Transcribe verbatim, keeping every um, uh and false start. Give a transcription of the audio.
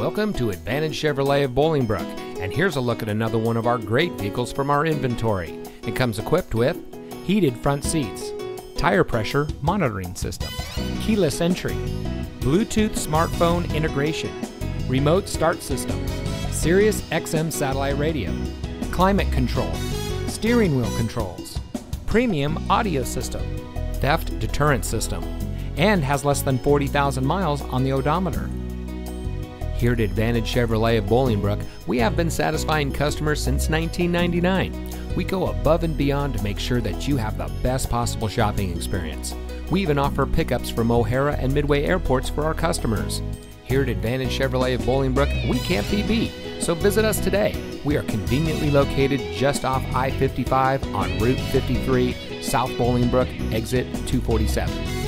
Welcome to Advantage Chevrolet of Bolingbrook, and here's a look at another one of our great vehicles from our inventory. It comes equipped with heated front seats, tire pressure monitoring system, keyless entry, Bluetooth smartphone integration, remote start system, Sirius X M satellite radio, climate control, steering wheel controls, premium audio system, theft deterrent system, and has less than forty thousand miles on the odometer. Here at Advantage Chevrolet of Bolingbrook, we have been satisfying customers since nineteen ninety-nine. We go above and beyond to make sure that you have the best possible shopping experience. We even offer pickups from O'Hare and Midway airports for our customers. Here at Advantage Chevrolet of Bolingbrook, we can't be beat, so visit us today. We are conveniently located just off I fifty-five on Route fifty-three, South Bolingbrook, exit two forty-seven.